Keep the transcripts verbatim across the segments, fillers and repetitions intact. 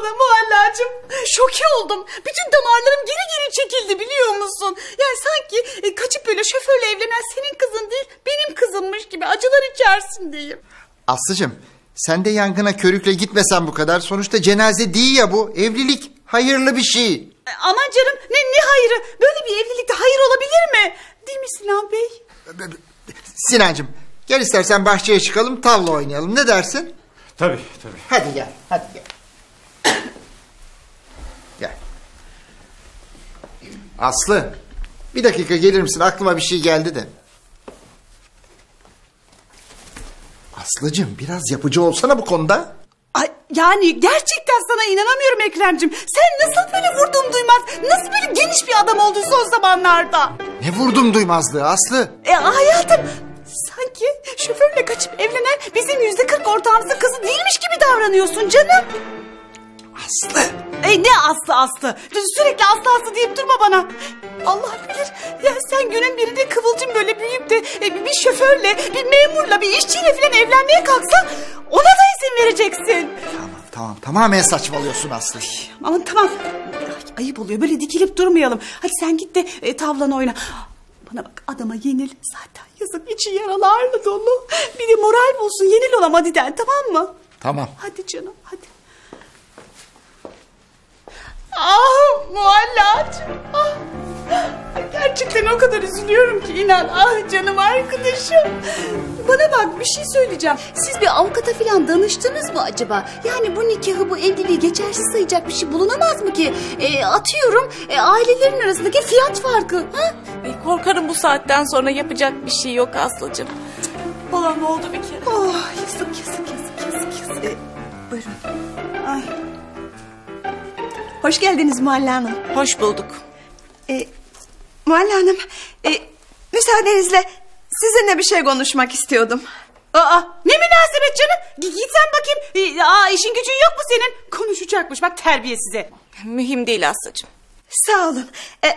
sana Muhallacığım. Şoke oldum. Bütün damarlarım geri geri çekildi biliyor musun? Yani sanki e, kaçıp böyle şoförle evlenen senin kızın değil benim kızımmış gibi acılar içerisindeyim. Aslıcığım sen de yangına körükle gitmesen bu kadar. Sonuçta cenaze değil ya bu. Evlilik hayırlı bir şey. E, aman canım ne, ne hayrı? Böyle bir evlilikte hayır olabilir mi? Değil mi Sinan Bey? Sinancığım gel istersen bahçeye çıkalım tavla oynayalım. Ne dersin? Tabii tabii. Hadi gel hadi gel. Gel. Aslı bir dakika gelir misin? Aklıma bir şey geldi de. Aslıcığım biraz yapıcı olsana bu konuda. Ay, yani gerçekten sana inanamıyorum Ekrem'cim. Sen nasıl böyle vurdum duymaz, nasıl böyle geniş bir adam oldun son zamanlarda? Ne vurdum duymazlığı Aslı? E hayatım sanki şoförle kaçıp evlenen bizim yüzde kırk ortağımızın kızı değilmiş gibi davranıyorsun canım. Aslı. E ne Aslı Aslı? Sürekli Aslı Aslı deyip durma bana. Allah bilir ya sen günün birinde Kıvılcım böyle büyüyüp de bir şoförle, bir memurla, bir işçiyle falan evlenmeye kalksa ona da izin vereceksin. Tamam tamam tamamen saçmalıyorsun Aslı. Aman tamam ayıp oluyor böyle dikilip durmayalım. Hadi sen git de e, tavlanı oyna. Bana bak adama yenil zaten yazık içi yaralarla dolu. Bir de moral bulsun yenil olam hadi den tamam mı? Tamam. Hadi canım hadi. Ah Muhallacığım ah. Gerçekten o kadar üzülüyorum ki inan. Ah canım arkadaşım. Bana bak bir şey söyleyeceğim. Siz bir avukata falan danıştınız mı acaba? Yani bu nikahı bu evliliği geçersiz sayacak bir şey bulunamaz mı ki? E, atıyorum e, ailelerin arasındaki fiyat farkı. Ha? E, korkarım bu saatten sonra yapacak bir şey yok Aslıcığım. Olan oldu bir kere. Oh yazık yazık yazık yazık yazık. E, buyurun. Ay. Hoş geldiniz Muhalle Hanım. Hoş bulduk. E, Muhalle Hanım, e, müsaadenizle sizinle bir şey konuşmak istiyordum. Aa, ne münasebet canım? Git sen bakayım. E, aa, işin gücün yok mu senin? Konuşacakmış bak terbiyesize. Mühim değil Aslıcığım. Sağ olun. E,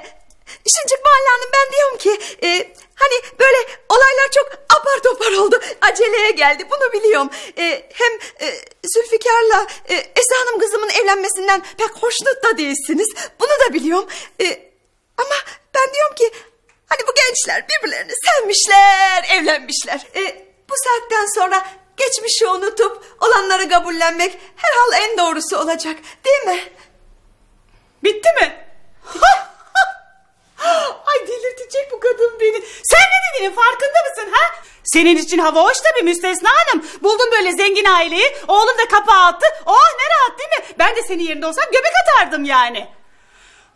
Şincik Muhalle Hanım ben diyorum ki... E, hani böyle olaylar çok apar topar oldu. Aceleye geldi bunu biliyorum. Ee, hem e, Zülfikar'la e, Esra Hanım kızımın evlenmesinden pek hoşnut da değilsiniz. Bunu da biliyorum. Ee, ama ben diyorum ki hani bu gençler birbirlerini sevmişler, evlenmişler. Ee, bu saatten sonra geçmişi unutup olanları kabullenmek herhal en doğrusu olacak değil mi? Bitti mi? Ay delirtecek bu kadın beni. Sen ne dediğinin farkında mısın ha? Senin için hava hoş tabii Müstesna Hanım. Buldun böyle zengin aileyi. Oğlum da kapağı attı. Oh ne rahat değil mi? Ben de senin yerinde olsam göbek atardım yani.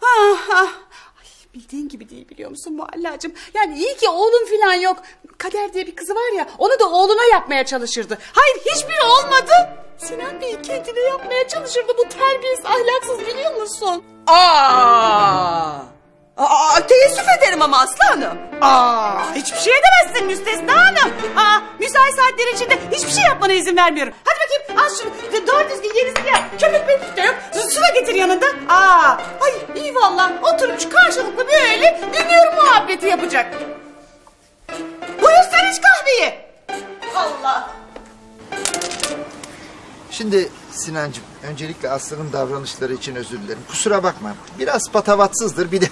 Ah, ah. Ay, bildiğin gibi değil biliyor musun Muhallacığım? Yani iyi ki oğlum falan yok. Kader diye bir kızı var ya onu da oğluna yapmaya çalışırdı. Hayır hiçbiri olmadı. Sinan Bey kendine yapmaya çalışırdı. Bu terbiyesiz ahlaksız biliyor musun? Aaa! Aa, teessüf ederim ama Aslı Hanım. Aa, hiçbir şey edemezsin Müstesna Hanım. Aa, müsait saatler içinde hiçbir şey yapmana izin vermiyorum. Hadi bakayım al şunu. Doğru düzgün yenisini yap. Köpek benim de yok. Su da getir yanında. Aa, ay iyi valla. Oturmuş karşılıklı böyle dinliyorum muhabbeti yapacak. Buyur sen iç kahveyi. Allah. Şimdi Sinancığım öncelikle Aslı'nın davranışları için özür dilerim. Kusura bakma. Biraz patavatsızdır bir de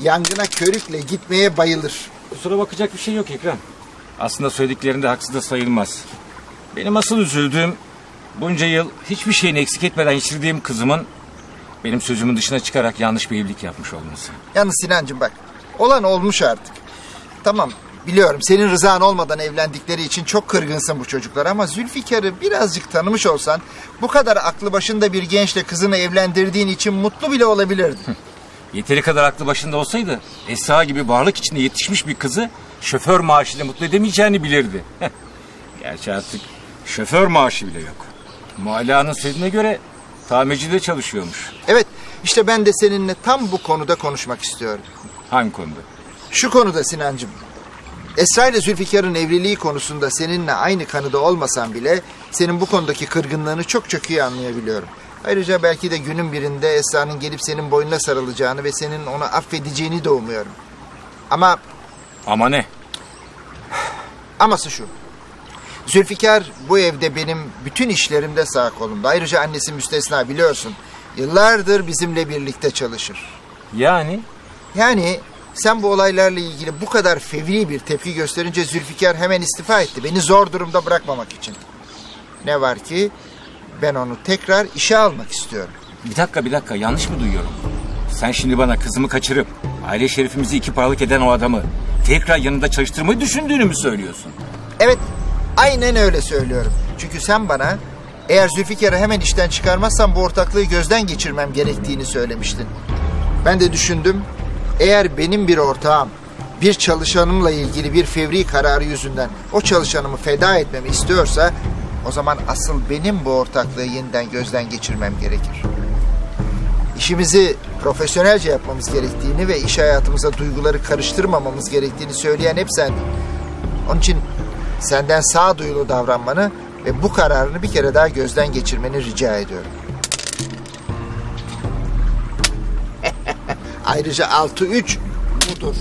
yangına körükle gitmeye bayılır. Kusura bakacak bir şey yok Ekrem. Aslında söylediklerinde haksız da sayılmaz. Benim asıl üzüldüğüm bunca yıl hiçbir şeyini eksik etmeden yetiştirdiğim kızımın benim sözümün dışına çıkarak yanlış bir evlilik yapmış olması. Yalnız Sinancığım bak olan olmuş artık. Tamam. Biliyorum senin rızan olmadan evlendikleri için çok kırgınsın bu çocuklar ama Zülfikar'ı birazcık tanımış olsan bu kadar aklı başında bir gençle kızını evlendirdiğin için mutlu bile olabilirdin. Yeteri kadar aklı başında olsaydı Esra gibi varlık içinde yetişmiş bir kızı şoför maaşıyla mutlu edemeyeceğini bilirdi. Gerçi artık şoför maaşı bile yok. Muhalla'nın sözüne göre tamircide çalışıyormuş. Evet işte ben de seninle tam bu konuda konuşmak istiyorum. Hangi konuda? Şu konuda Sinancığım. Esra ile Zülfikar'ın evliliği konusunda seninle aynı kanıda olmasam bile senin bu konudaki kırgınlığını çok çok iyi anlayabiliyorum. Ayrıca belki de günün birinde Esra'nın gelip senin boynuna sarılacağını ve senin onu affedeceğini de umuyorum. Ama... Ama ne? Aması şu. Zülfikar bu evde benim bütün işlerimde sağ kolumda. Ayrıca annesi Müstesna, biliyorsun. Yıllardır bizimle birlikte çalışır. Yani? Yani sen bu olaylarla ilgili bu kadar fevri bir tepki gösterince Zülfikar hemen istifa etti. Beni zor durumda bırakmamak için. Ne var ki ben onu tekrar işe almak istiyorum. Bir dakika bir dakika yanlış mı duyuyorum? Sen şimdi bana kızımı kaçırıp aile şerefimizi iki paralık eden o adamı tekrar yanında çalıştırmayı düşündüğünü mü söylüyorsun? Evet, aynen öyle söylüyorum. Çünkü sen bana eğer Zülfikar'ı hemen işten çıkarmazsan bu ortaklığı gözden geçirmem gerektiğini söylemiştin. Ben de düşündüm, eğer benim bir ortağım bir çalışanımla ilgili bir fevri kararı yüzünden o çalışanımı feda etmemi istiyorsa, o zaman asıl benim bu ortaklığı yeniden gözden geçirmem gerekir. İşimizi profesyonelce yapmamız gerektiğini ve iş hayatımıza duyguları karıştırmamamız gerektiğini söyleyen hep sendin. Onun için senden sağduyulu davranmanı ve bu kararını bir kere daha gözden geçirmeni rica ediyorum. Ayrıca altı üç budur.